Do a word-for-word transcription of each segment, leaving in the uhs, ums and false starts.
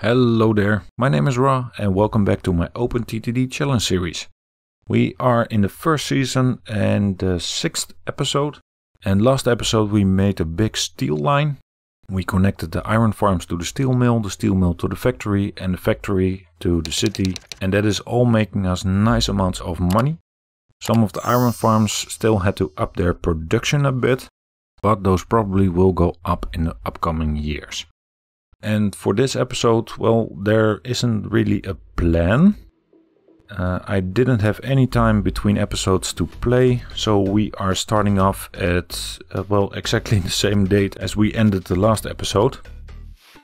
Hello there, my name is Ra and welcome back to my Open T T D Challenge series. We are in the first season and the sixth episode. And last episode we made a big steel line. We connected the iron farms to the steel mill, the steel mill to the factory and the factory to the city. And that is all making us nice amounts of money. Some of the iron farms still had to up their production a bit, but those probably will go up in the upcoming years. And for this episode, well, there isn't really a plan. Uh, I didn't have any time between episodes to play, so we are starting off at, uh, well, exactly the same date as we ended the last episode.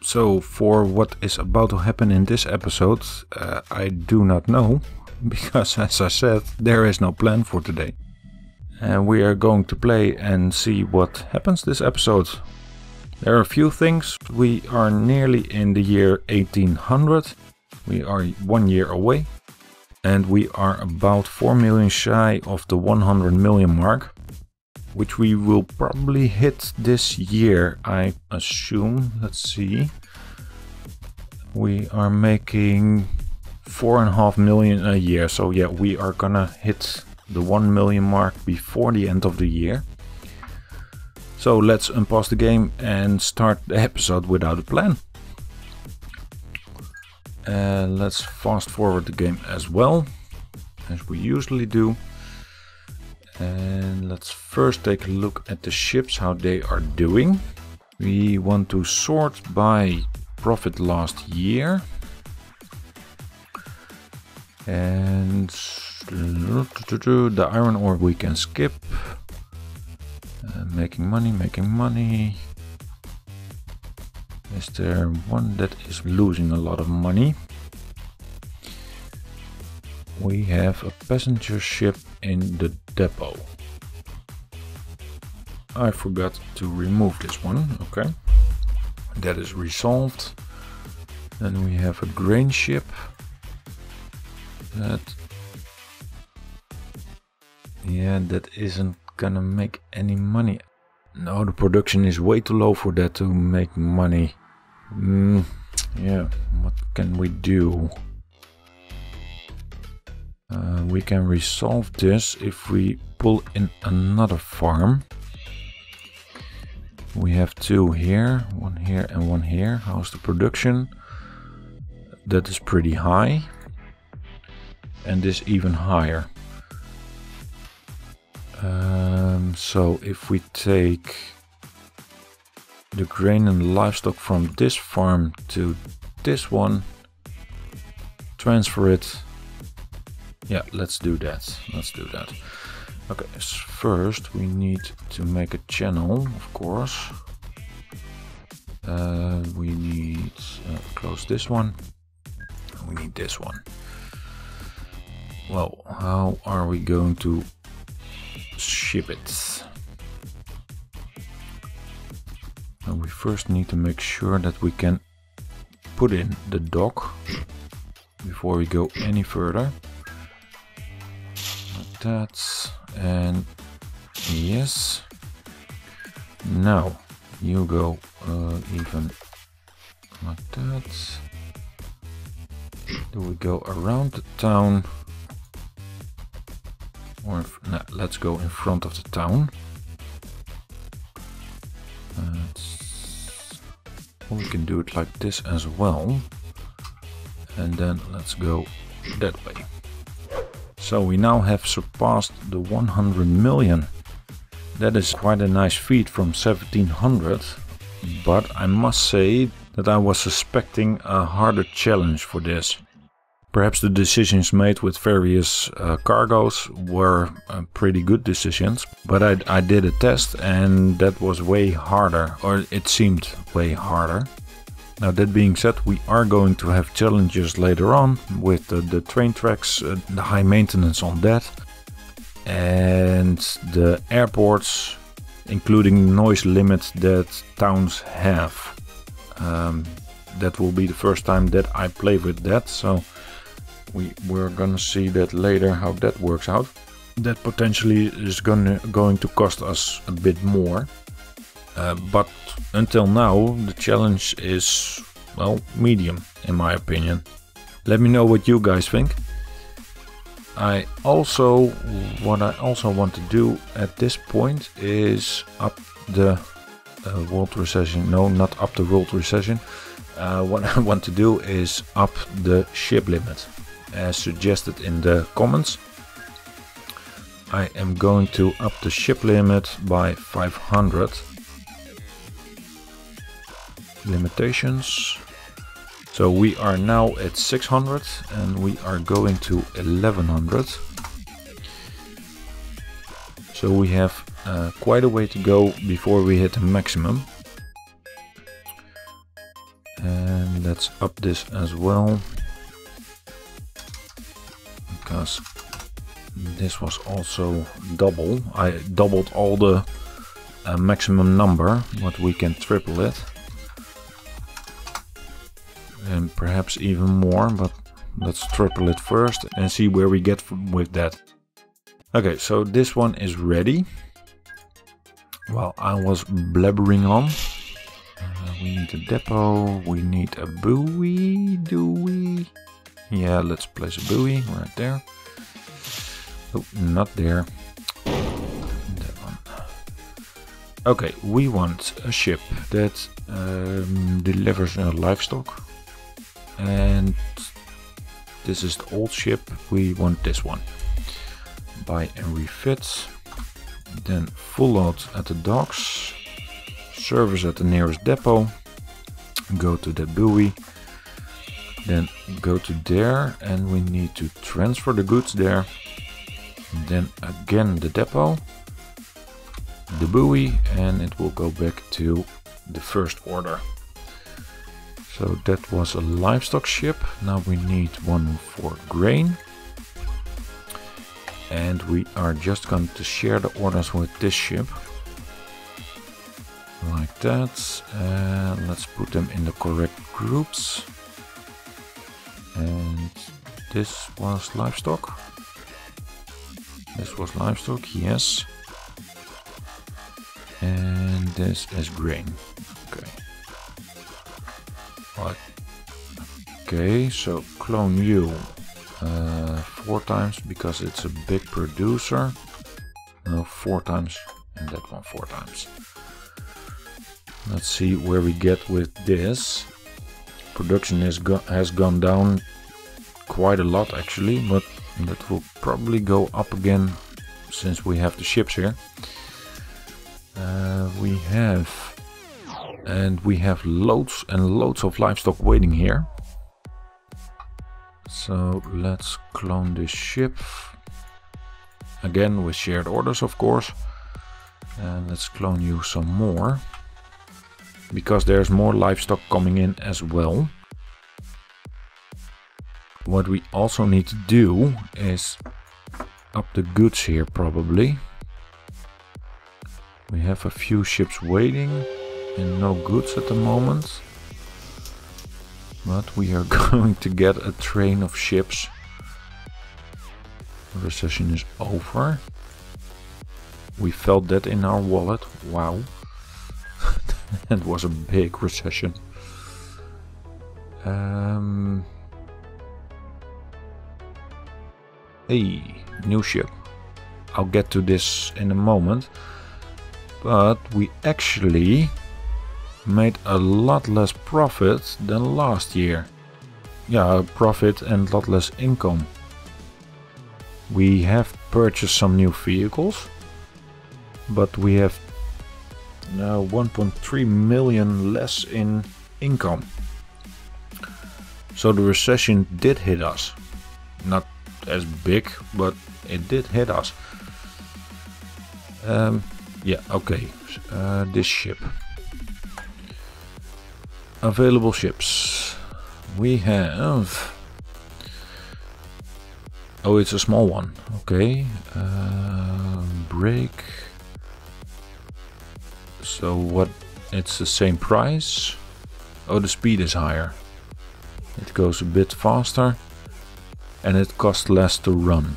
So for what is about to happen in this episode, uh, I do not know, because as I said, there is no plan for today. And we are going to play and see what happens this episode. There are a few things. We are nearly in the year eighteen hundred. We are one year away. And we are about four million shy of the one hundred million mark, which we will probably hit this year, I assume. Let's see. We are making four and a half million a year. So yeah, we are gonna hit the one million mark before the end of the year. So let's unpause the game and start the episode without a plan. Uh, let's fast forward the game as well, as we usually do. And let's first take a look at the ships, how they are doing. We want to sort by profit last year. And the iron ore we can skip. Uh, making money, making money. Is there one that is losing a lot of money? We have a passenger ship in the depot. I forgot to remove this one, okay. That is resolved. Then we have a grain ship. That, yeah, that isn't gonna make any money. No, the production is way too low for that to make money. Mm, yeah, what can we do? Uh, we can resolve this if we pull in another farm. We have two here, one here and one here. How's the production? That is pretty high. And this even higher. Um, so if we take the grain and livestock from this farm to this one, transfer it. Yeah, let's do that. Let's do that. Okay, first we need to make a channel, of course. Uh, we need uh, close this one. We need this one. Well, how are we going to ship it? And we first need to make sure that we can put in the dock before we go any further. Like that. And yes. Now you go uh, even like that. Do we go around the town? Or if, no, let's go in front of the town. Uh, or we can do it like this as well. And then let's go that way. So we now have surpassed the one hundred million. That is quite a nice feat from seventeen hundred. But I must say that I was suspecting a harder challenge for this. Perhaps the decisions made with various uh, cargoes were uh, pretty good decisions, but I, I did a test and that was way harder, or it seemed way harder. Now that being said, we are going to have challenges later on with uh, the train tracks, uh, the high maintenance on that, and the airports, including noise limits that towns have. Um, that will be the first time that I play with that, so We, we're gonna see that later how that works out. That potentially is gonna, going to cost us a bit more. Uh, but until now the challenge is well, medium in my opinion. Let me know what you guys think. I also, what I also want to do at this point is up the uh, world recession. No, not up the world recession. Uh, what I want to do is up the ship limit, as suggested in the comments. I am going to up the ship limit by five hundred. Limitations. So we are now at six hundred and we are going to eleven hundred. So we have uh, quite a way to go before we hit the maximum. And let's up this as well, because this was also double. I doubled all the uh, maximum number, but we can triple it. And perhaps even more, but let's triple it first and see where we get with that. Okay, so this one is ready. Well, I was blabbering on. Uh, we need a depot, we need a buoy, do we? Yeah, let's place a buoy right there. Oh, not there. That one. Okay, we want a ship that um, delivers uh, livestock. And this is the old ship. We want this one. Buy and refit. Then full load at the docks. Service at the nearest depot. Go to the buoy. Then go to there, and we need to transfer the goods there. Then again the depot, the buoy, and it will go back to the first order. So that was a livestock ship. Now we need one for grain. And we are just going to share the orders with this ship. Like that. Uh, let's put them in the correct groups. And this was livestock. This was livestock, yes. And this is grain. Okay. Right. Okay, so clone you uh, four times because it's a big producer. No, four times and that one four times. Let's see where we get with this. Production has, go has gone down quite a lot actually, but that will probably go up again since we have the ships here. Uh, we have... And we have loads and loads of livestock waiting here. So let's clone this ship. Again with shared orders, of course. And let's clone you some more. Because there's more livestock coming in as well. What we also need to do is up the goods here probably. We have a few ships waiting. And no goods at the moment, but we are going to get a train of ships. Recession is over. We felt that in our wallet. Wow. That was a big recession. Um, hey, new ship. I'll get to this in a moment, but we actually made a lot less profit than last year. Yeah, profit and a lot less income. We have purchased some new vehicles, but we have now one point three million less in income. So the recession did hit us. Not as big, but it did hit us. Um, yeah, okay. Uh, this ship. Available ships. We have... Oh, it's a small one. Okay. Uh, break. So what? It's the same price. Oh, the speed is higher. It goes a bit faster. And it costs less to run.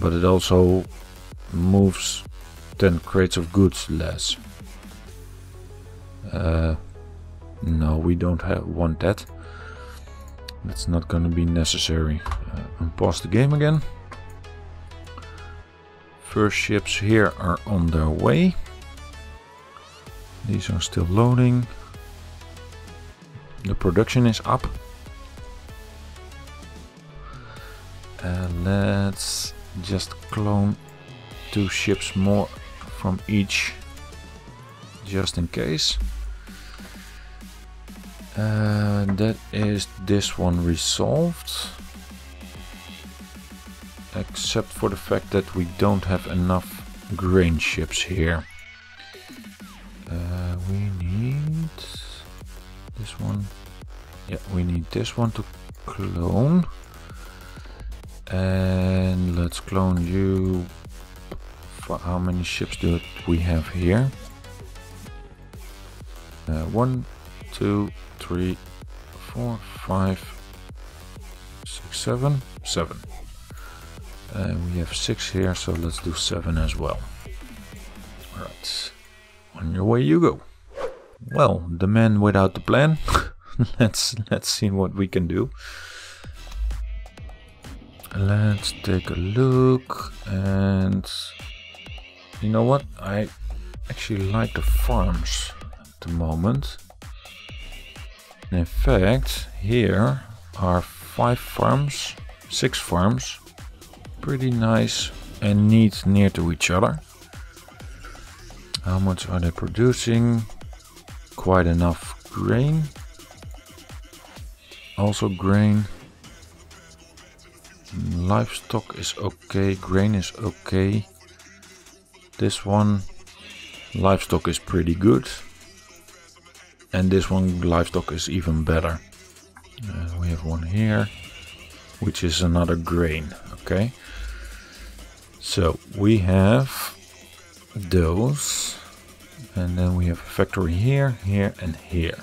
But it also moves ten crates of goods less. Uh... No, we don't have, want that. That's not going to be necessary. Uh, unpause the game again. First ships here are on their way. These are still loading. The production is up. And let's just clone two ships more from each, just in case. Uh, that is this one resolved, except for the fact that we don't have enough grain ships here. Uh, we need this one. Yeah, we need this one to clone. And let's clone you. For how many ships do we have here? Uh, one, two, three, four, five, six, seven, seven. Uh, we have six here, so let's do seven as well. All right, on your way you go. Well, the man without the plan. let's let's see what we can do. Let's take a look, and you know what? I actually like the farms at the moment. In fact, here are five farms, six farms. Pretty nice and neat near to each other. How much are they producing? Quite enough grain. Also grain. Livestock is okay, grain is okay. This one, livestock is pretty good. And this one, livestock is even better. Uh, we have one here, which is another grain, okay? So we have those, and then we have a factory here, here, and here.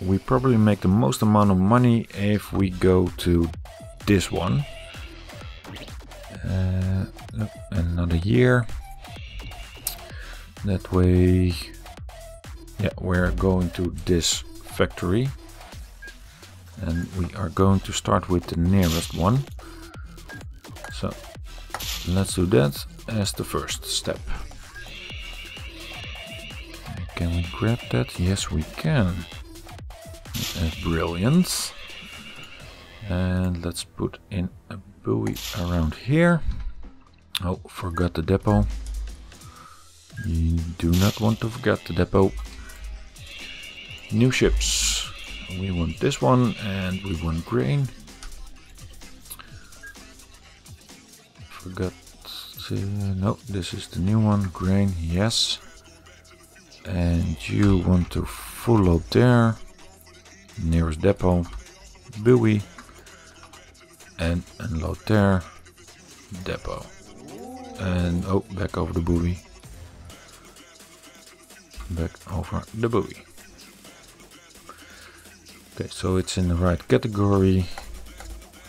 We probably make the most amount of money if we go to this one. Uh, another year. That way, yeah, we're going to this factory. And we are going to start with the nearest one. So let's do that as the first step. Can we grab that? Yes, we can. That's brilliant. And let's put in a buoy around here. Oh, forgot the depot. You do not want to forget the depot. New ships. We want this one and we want grain. Forgot to, no, this is the new one, grain, yes. And you want to full load there. Nearest depot, buoy. And unload there, depot. And oh, back over the buoy. Back over the buoy. Okay, so it's in the right category.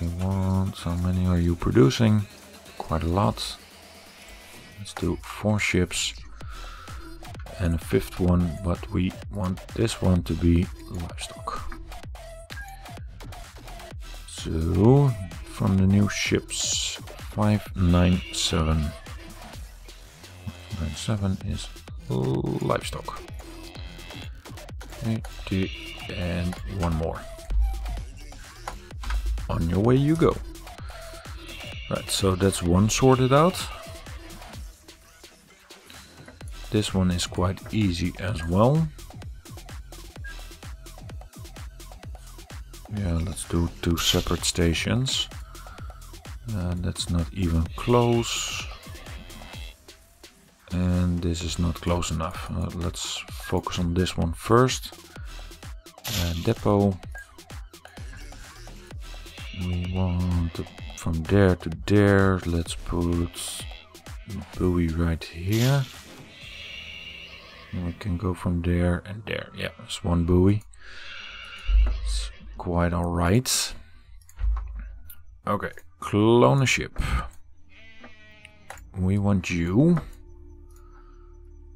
We want, how many are you producing? Quite a lot. Let's do four ships and a fifth one, but we want this one to be livestock. So from the new ships, five nine seven. five nine seven is livestock. eighty and one more. On your way you go. Right, so that's one sorted out. This one is quite easy as well. Yeah, let's do two separate stations. Uh, that's not even close. And this is not close enough. Uh, let's focus on this one first. Uh, depot. We want to, from there to there. Let's put buoy right here. And we can go from there and there. Yeah, it's one buoy. It's quite alright. Okay, clone a ship. We want you.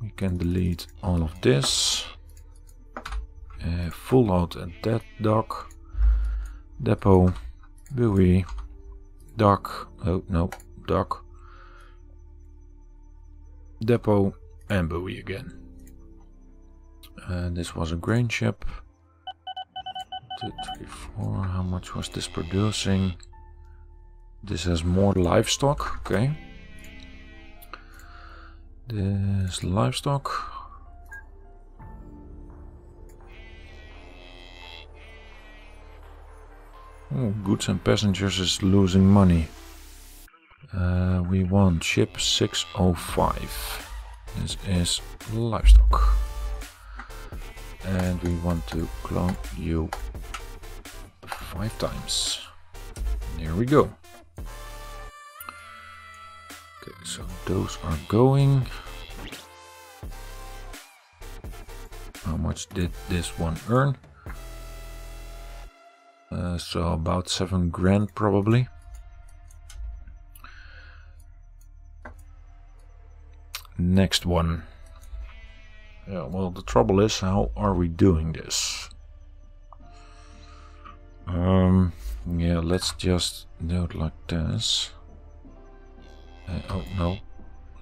We can delete all of this. uh, full load at that dock, depot, buoy, dock, oh no, dock, depot and buoy again. Uh, this was a grain ship. two, three, four, how much was this producing? This has more livestock, okay. This livestock. Oh, goods and passengers is losing money. Uh, we want ship six oh five. This is livestock. And we want to clone you five times. There we go. Okay, so those are going. How much did this one earn? Uh, so about seven grand probably. Next one. Yeah, well, the trouble is, how are we doing this? Um, yeah, let's just do it like this. Uh, oh no,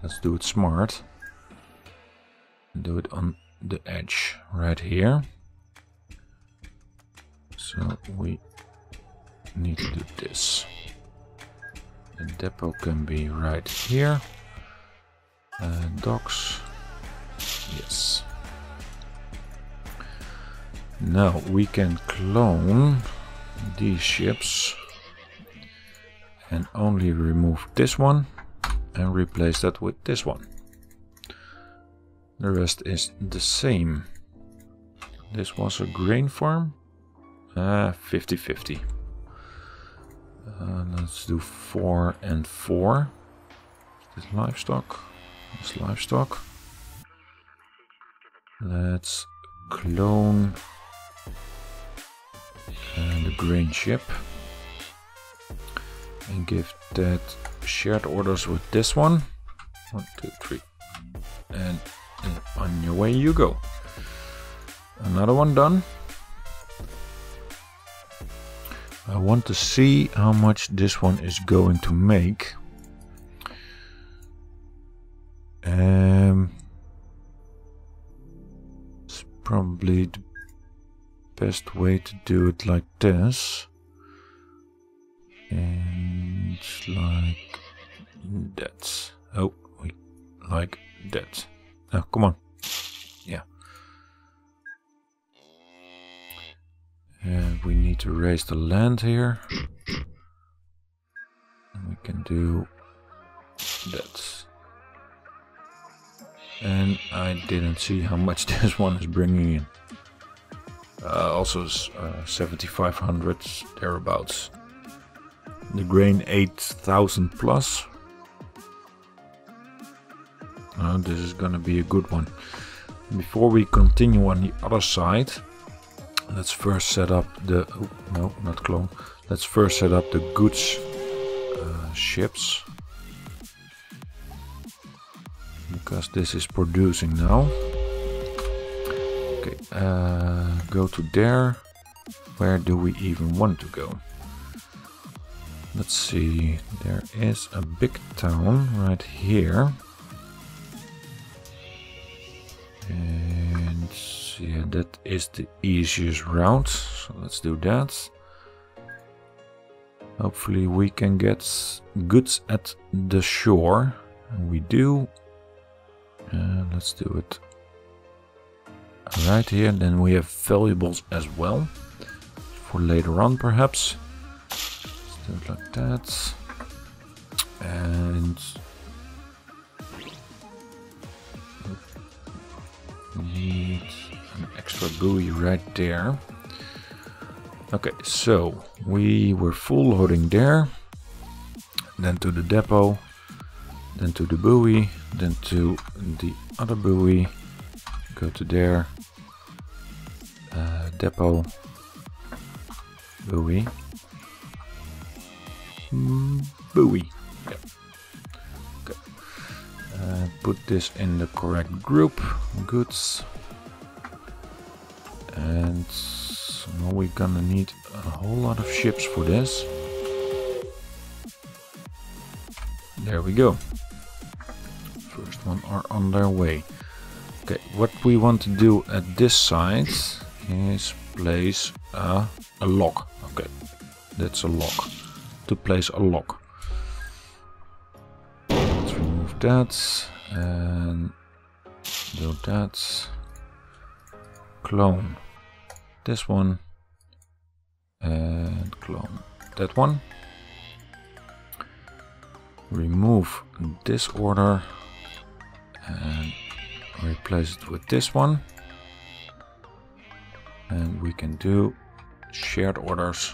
let's do it smart. Do it on the edge right here. So we need to do this. The depot can be right here. Uh, docks, yes. Now we can clone these ships and only remove this one and replace that with this one. The rest is the same. This was a grain farm. fifty fifty. Uh, uh, let's do four and four. This livestock. This livestock. Let's clone uh, the grain ship and give that shared orders with this one. One, two, three, and, and on your way you go. Another one done. I want to see how much this one is going to make. Um, it's probably the best way to do it like this. And like that. Oh, like that. Oh, come on. Yeah. And we need to raise the land here. And we can do that. And I didn't see how much this one is bringing in. Uh, also uh, seventy-five hundred thereabouts. The grain eight thousand plus. Uh, this is gonna be a good one. Before we continue on the other side, let's first set up the oh, no, not clone. Let's first set up the goods uh, ships, because this is producing now. Okay, uh, go to there. Where do we even want to go? Let's see. There is a big town right here. And yeah, that is the easiest route, so let's do that. Hopefully we can get goods at the shore. We do. Uh, let's do it right here. Then we have valuables as well for later on perhaps. Let's do it like that. And we need an extra buoy right there. Okay, so we were full loading there, then to the depot, then to the buoy, then to the other buoy, go to there, uh, depot, buoy, buoy, yep. Okay. Uh, put this in the correct group, goods, and So now we're gonna need a whole lot of ships for this. There we go. First one are on their way. Okay, what we want to do at this side is place a, a lock. Okay, that's a lock. To place a lock. Let's remove that and do that. Clone this one and clone that one. Remove this order and replace it with this one, and we can do shared orders,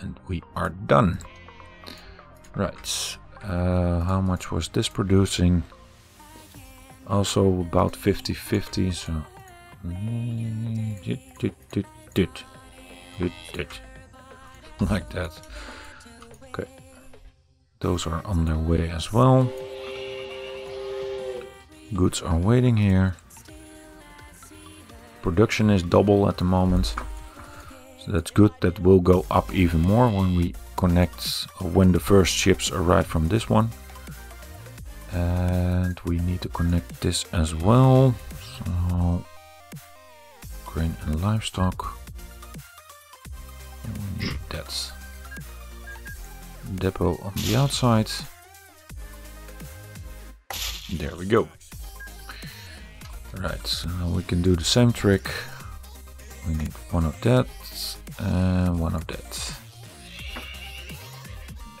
and we are done. Right, uh, how much was this producing? Also about fifty fifty, so like that. Okay, those are on their way as well. Goods are waiting here. Production is double at the moment, so that's good. That will go up even more when we connect, when the first ships arrive from this one. And we need to connect this as well. So grain and livestock, and we need that. Depot on the outside. There we go. Right, so now we can do the same trick. We need one of that and one of that.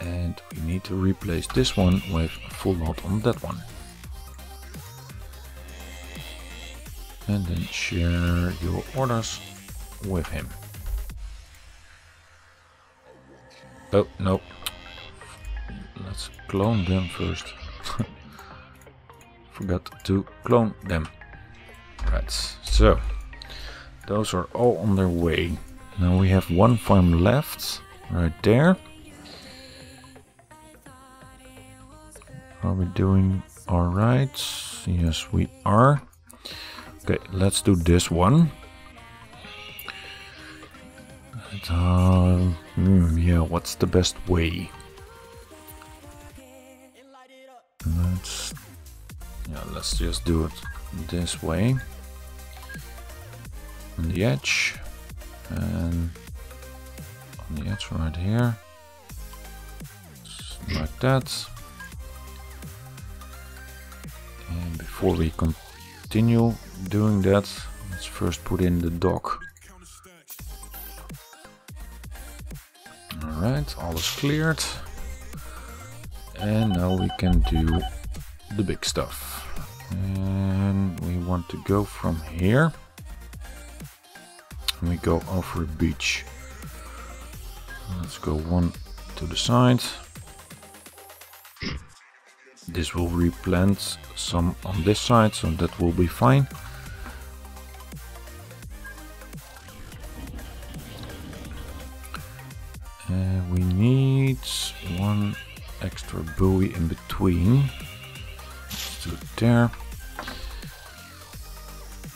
And we need to replace this one with a full load on that one. And then share your orders with him. Oh, no. Let's clone them first. Forgot to clone them. Right, so those are all on their way. Now we have one farm left right there. Are we doing all right? Yes, we are. Okay, let's do this one. And, uh, mm, yeah, what's the best way? Let's Yeah, let's just do it this way. On the edge. And on the edge right here. Just like that. And before we continue doing that, let's first put in the dock. Alright, all is cleared. And now we can do the big stuff. And we want to go from here. And we go over a beach. Let's go one to the side. This will replant some on this side, so that will be fine. And we need one extra buoy in between. There,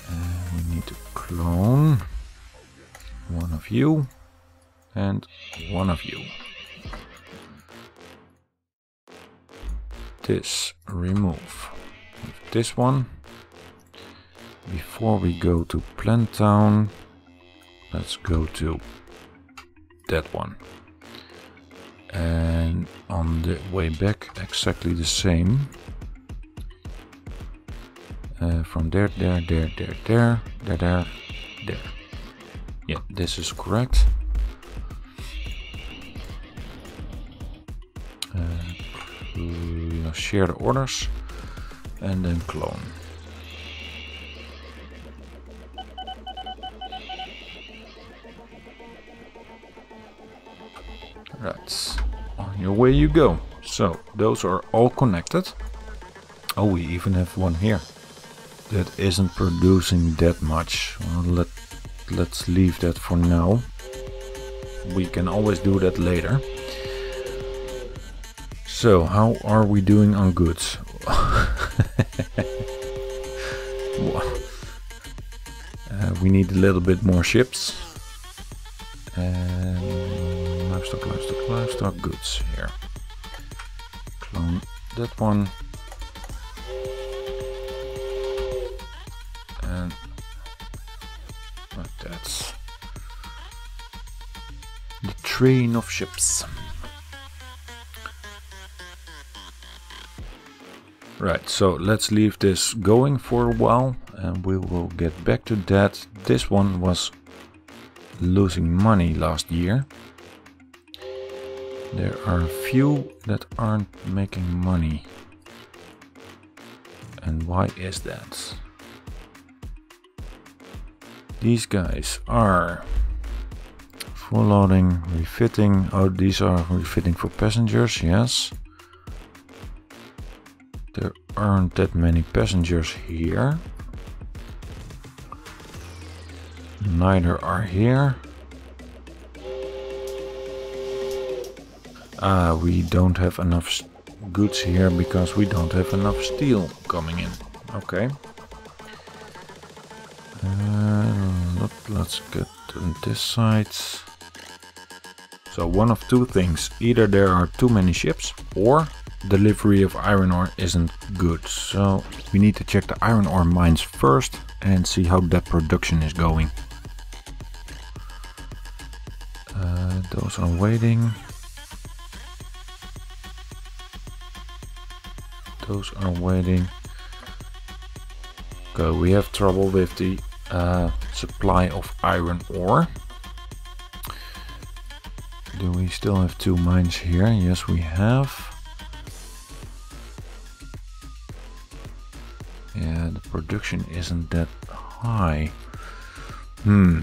and we need to clone one of you and one of you. This remove with this one. Before we go to Plant Town, let's go to that one. And on the way back, exactly the same. Uh, from there, there, there, there, there, there, there, there. Yeah, this is correct. Uh, share the orders and then clone. Right, on your way you go. So, those are all connected. Oh, we even have one here. That isn't producing that much. Well, let, let's leave that for now. We can always do that later. So, how are we doing on goods? uh, we need a little bit more ships. And livestock, livestock, livestock, goods here. Clone that one. And like that. The train of ships. Right, so let's leave this going for a while and we will get back to that. This one was losing money last year. There are a few that aren't making money. And why is that? These guys are full loading, refitting. Oh, these are refitting for passengers, yes. There aren't that many passengers here. Neither are here. Ah, we don't have enough goods here because we don't have enough steel coming in. Okay. Uh, look, let's get on this side. So one of two things. Either there are too many ships or delivery of iron ore isn't good, so we need to check the iron ore mines first and see how that production is going. Uh, those are waiting. Those are waiting. Okay, we have trouble with the uh, supply of iron ore. Do we still have two mines here? Yes, we have. Yeah, the production isn't that high. Hmm.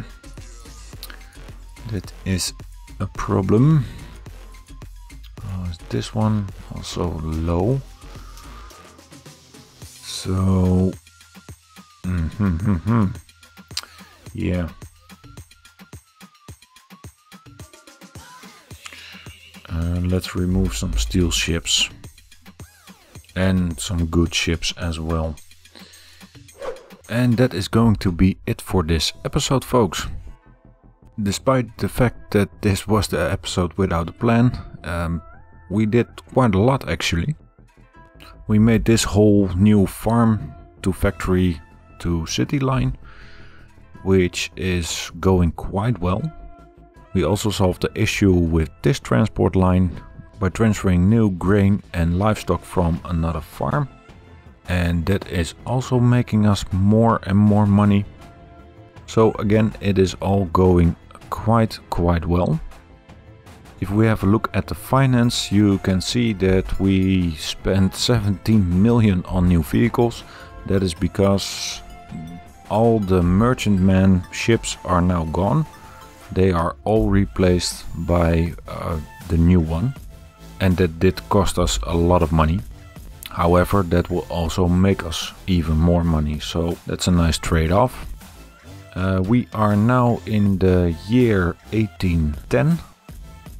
That is a problem. Oh, is this one also low? So... Mm -hmm, mm -hmm. Yeah. Uh, let's remove some steel ships. And some good ships as well. And that is going to be it for this episode, folks. Despite the fact that this was the episode without a plan, um, we did quite a lot actually. We made this whole new farm to factory to city line, which is going quite well. We also solved the issue with this transport line by transferring new grain and livestock from another farm. And that is also making us more and more money. So again, it is all going quite quite well. If we have a look at the finance, you can see that we spent seventeen million on new vehicles. That is because all the merchantman ships are now gone. They are all replaced by uh, the new one. And that did cost us a lot of money. However, that will also make us even more money, so that's a nice trade-off. Uh, we are now in the year eighteen ten.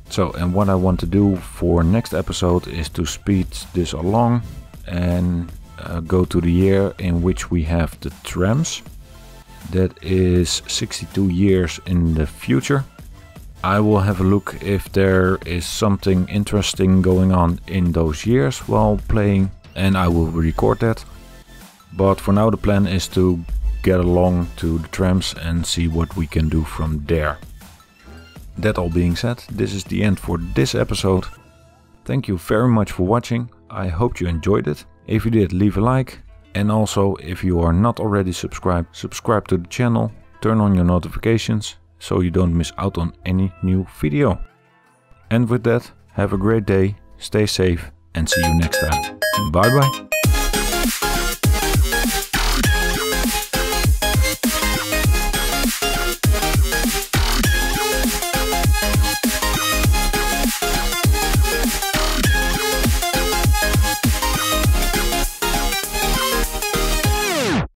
So, and what I want to do for next episode is to speed this along and uh, go to the year in which we have the trams. That is sixty-two years in the future. I will have a look if there is something interesting going on in those years while playing. And I will record that. But for now the plan is to get along to the trams and see what we can do from there. That all being said, this is the end for this episode. Thank you very much for watching. I hope you enjoyed it. If you did, leave a like. And also, if you are not already subscribed, subscribe to the channel. Turn on your notifications so you don't miss out on any new video. And with that, have a great day, stay safe and see you next time. Bye bye.